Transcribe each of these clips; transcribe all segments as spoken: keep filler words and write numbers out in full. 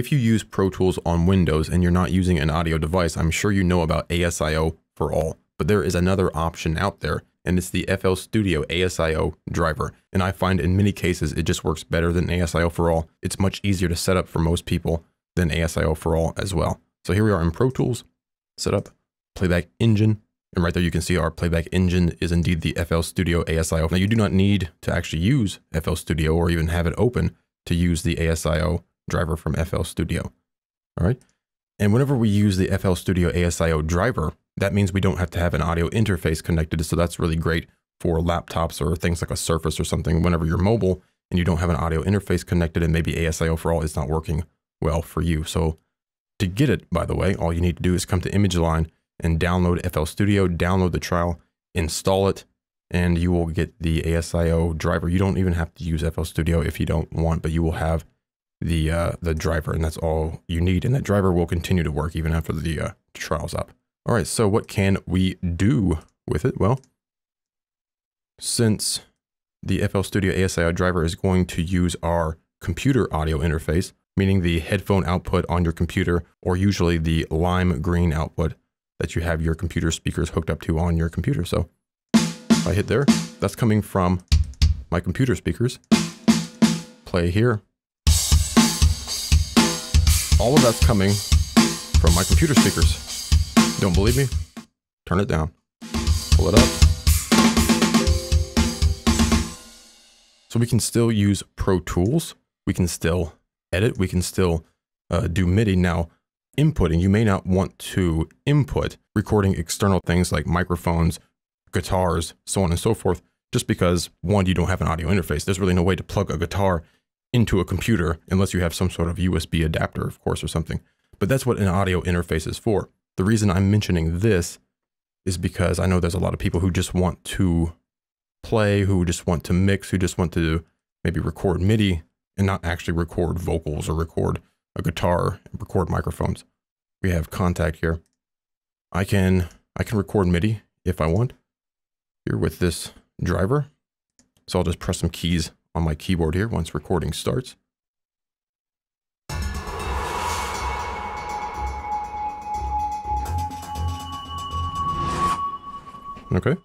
If you use Pro Tools on Windows and you're not using an audio device, I'm sure you know about ASIO for all, but there is another option out there, and it's the F L Studio ASIO driver. And I find in many cases, it just works better than ASIO for all. It's much easier to set up for most people than ASIO for all as well. So here we are in Pro Tools, Setup, Playback Engine. And right there, you can see our playback engine is indeed the F L Studio ASIO. Now you do not need to actually use F L Studio or even have it open to use the ASIO driver from F L Studio. All right. And whenever we use the F L Studio ASIO driver, that means we don't have to have an audio interface connected. So that's really great for laptops or things like a Surface or something. Whenever you're mobile and you don't have an audio interface connected and maybe ASIO for all is not working well for you. So to get it, by the way, all you need to do is come to Image-Line and download F L Studio, download the trial, install it, and you will get the ASIO driver. You don't even have to use F L Studio if you don't want, but you will have the uh, the driver, and that's all you need. And that driver will continue to work even after the uh, trial's up. All right, so what can we do with it? Well, since the F L Studio ASIO driver is going to use our computer audio interface, meaning the headphone output on your computer, or usually the lime green output that you have your computer speakers hooked up to on your computer. So if I hit there, that's coming from my computer speakers. Play here. All of that's coming from my computer speakers. Don't believe me? Turn it down. Pull it up. So we can still use Pro Tools. We can still edit. We can still uh, do MIDI. Now, inputting, you may not want to input recording external things like microphones, guitars, so on and so forth, just because one, you don't have an audio interface. There's really no way to plug a guitar into a computer unless you have some sort of U S B adapter, of course, or something. But that's what an audio interface is for. The reason I'm mentioning this is because I know there's a lot of people who just want to play, who just want to mix, who just want to maybe record MIDI and not actually record vocals or record a guitar and record microphones. We have contact here. I can, I can record MIDI if I want here with this driver. So I'll just press some keys on my keyboard here once recording starts. Okay,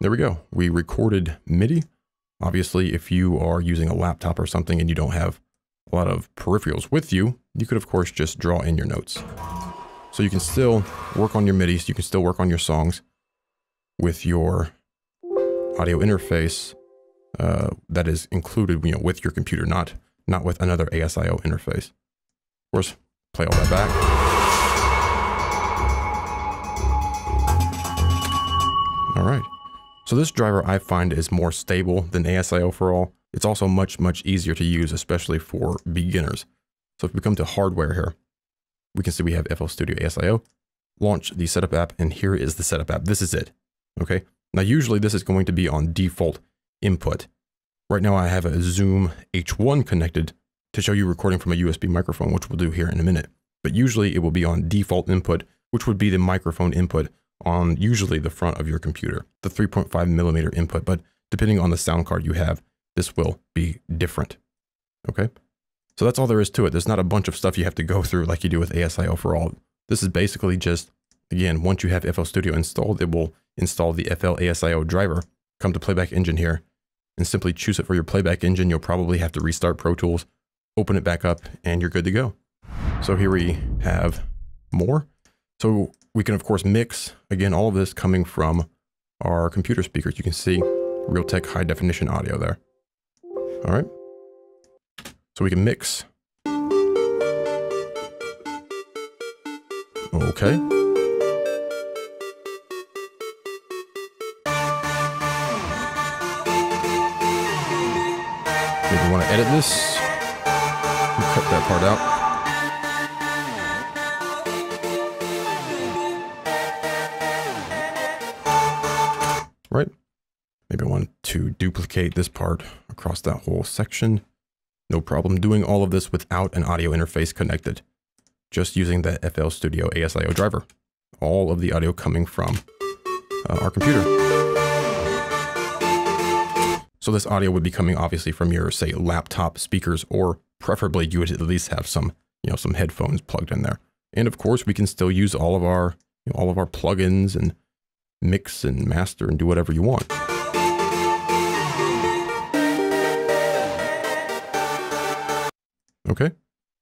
there we go. We recorded MIDI. Obviously, if you are using a laptop or something and you don't have a lot of peripherals with you, you could of course just draw in your notes. So you can still work on your MIDI, so you can still work on your songs with your audio interface uh, that is included, you know, with your computer, not, not with another ASIO interface. Of course, play all that back. All right. So this driver I find is more stable than ASIO for all. It's also much, much easier to use, especially for beginners. So if we come to hardware here, we can see we have F L Studio ASIO, launch the setup app, and here is the setup app. This is it, okay? Now, usually this is going to be on default input. Right now I have a Zoom H one connected to show you recording from a U S B microphone, which we'll do here in a minute. But usually it will be on default input, which would be the microphone input on usually the front of your computer, the three point five millimeter input, but depending on the sound card you have, this will be different, okay? So that's all there is to it. There's not a bunch of stuff you have to go through like you do with ASIO for all. This is basically just, again, once you have F L Studio installed, it will install the F L ASIO driver, come to Playback Engine here, and simply choose it for your Playback Engine. You'll probably have to restart Pro Tools, open it back up, and you're good to go. So here we have more. So we can, of course, mix. Again, all of this coming from our computer speakers. You can see Realtek high definition audio there. All right, so we can mix. Okay. If you want to edit this, we'll cut that part out. Right, maybe I want to duplicate this part across that whole section. No problem doing all of this without an audio interface connected, just using the F L Studio ASIO driver. All of the audio coming from uh, our computer. So this audio would be coming obviously from your, say, laptop speakers, or preferably you would at least have some you know, some headphones plugged in there. And of course, we can still use all of our, you know, all of our plugins and mix and master and do whatever you want. Okay.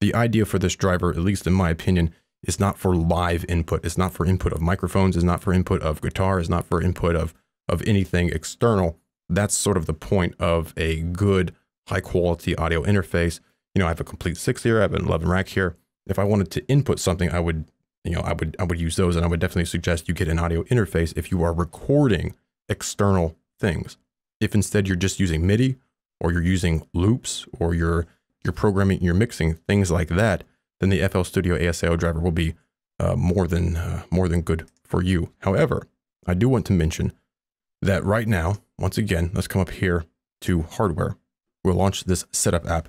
The idea for this driver, at least in my opinion, is not for live input. It's not for input of microphones. It's not for input of guitar. It's not for input of, of anything external. That's sort of the point of a good high quality audio interface. You know, I have a complete six here. I have an eleven rack here. If I wanted to input something, I would, you know, I would, I would use those, and I would definitely suggest you get an audio interface if you are recording external things. If instead you're just using MIDI, or you're using loops, or you're, you're programming, you're mixing, things like that, then the F L Studio A S I O driver will be uh, more than, uh, more than good for you. However, I do want to mention that right now, once again, let's come up here to hardware. We'll launch this setup app,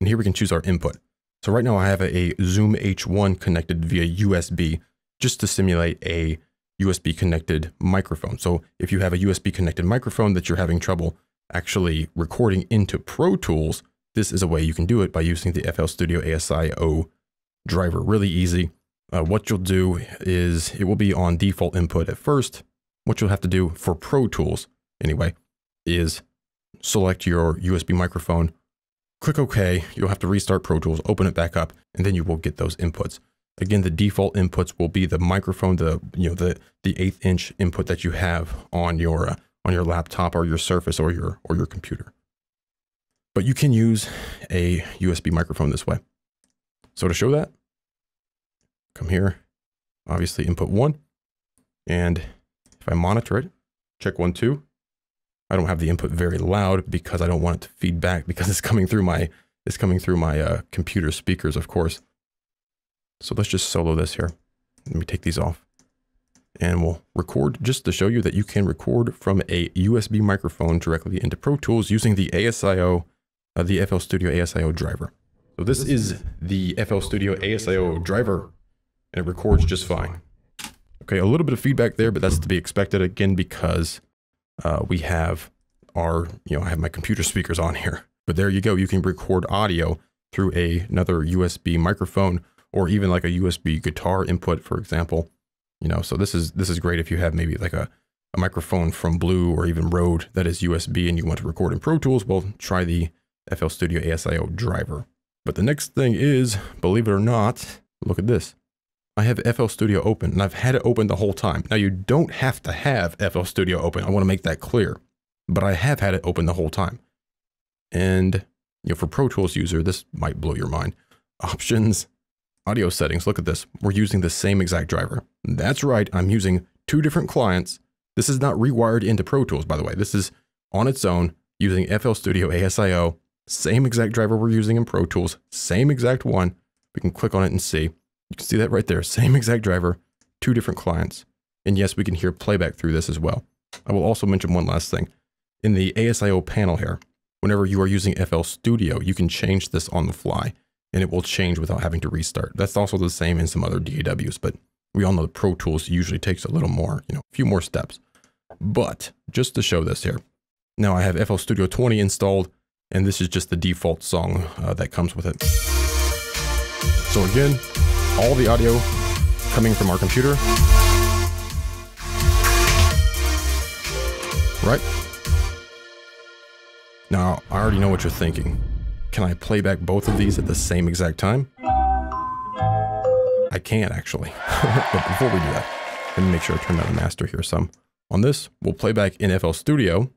and here we can choose our input. So right now I have a Zoom H one connected via U S B just to simulate a U S B connected microphone. So if you have a U S B connected microphone that you're having trouble actually recording into Pro Tools, this is a way you can do it by using the F L Studio A S I O driver. Really easy. Uh, what you'll do is it will be on default input at first. What you'll have to do for Pro Tools anyway is select your U S B microphone, click OK. You'll have to restart Pro Tools, open it back up, and then you will get those inputs. Again, the default inputs will be the microphone, the, you know, the, the eighth inch input that you have on your, uh, on your laptop or your Surface or your, or your computer. But you can use a U S B microphone this way. So to show that, come here, obviously input one, and if I monitor it, check one, two. I don't have the input very loud because I don't want it to feed back because it's coming through my, it's coming through my uh, computer speakers, of course. So let's just solo this here. Let me take these off and we'll record just to show you that you can record from a U S B microphone directly into Pro Tools using the A S I O, uh, the F L Studio A S I O driver. So this is the F L Studio A S I O driver, and it records just fine. Okay, a little bit of feedback there, but that's to be expected again because uh, we have our, you know, I have my computer speakers on here. But there you go, you can record audio through a, another U S B microphone or even like a U S B guitar input, for example. You know, so this is, this is great if you have maybe like a, a microphone from Blue or even Rode that is U S B and you want to record in Pro Tools, well, try the F L Studio A S I O driver. But the next thing is, believe it or not, look at this. I have F L Studio open and I've had it open the whole time. Now you don't have to have F L Studio open. I want to make that clear, but I have had it open the whole time. And you know, for Pro Tools user, this might blow your mind. Options, audio settings. Look at this. We're using the same exact driver. That's right. I'm using two different clients. This is not rewired into Pro Tools, by the way. This is on its own using F L Studio A S I O. Same exact driver we're using in Pro Tools, same exact one. We can click on it and see. You can see that right there, same exact driver, two different clients. And yes, we can hear playback through this as well. I will also mention one last thing. In the A S I O panel here, whenever you are using F L Studio, you can change this on the fly and it will change without having to restart. That's also the same in some other D A Ws, but we all know that Pro Tools usually takes a little more, you know, a few more steps. But just to show this here, now I have F L Studio twenty installed. And this is just the default song uh, that comes with it. So again, all the audio coming from our computer, right? Now, I already know what you're thinking. Can I play back both of these at the same exact time? I can't actually, but before we do that, let me make sure I turn down the master here some. On this, we'll play back in F L Studio.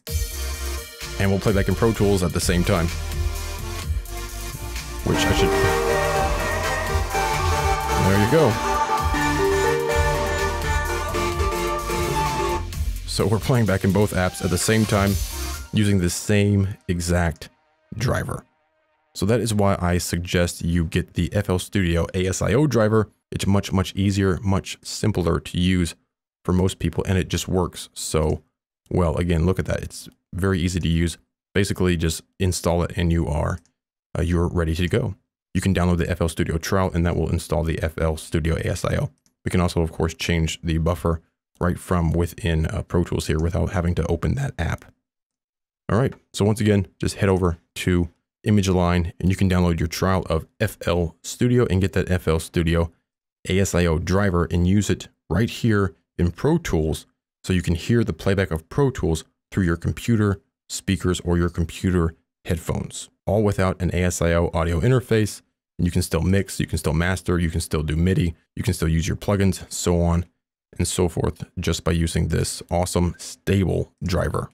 And we'll play back in Pro Tools at the same time, which I should, there you go. So we're playing back in both apps at the same time using the same exact driver. So that is why I suggest you get the F L Studio A S I O driver. It's much, much easier, much simpler to use for most people, and it just works so well. Again, look at that. It's very easy to use. Basically just install it and you are, uh, you're ready to go. You can download the F L Studio trial and that will install the F L Studio A S I O. We can also of course change the buffer right from within uh, Pro Tools here without having to open that app. All right. So once again, just head over to Image-Line, and you can download your trial of F L Studio and get that F L Studio A S I O driver and use it right here in Pro Tools, so you can hear the playback of Pro Tools through your computer speakers or your computer headphones, all without an A S I O audio interface. And you can still mix, you can still master, you can still do MIDI, you can still use your plugins, so on and so forth, just by using this awesome stable driver.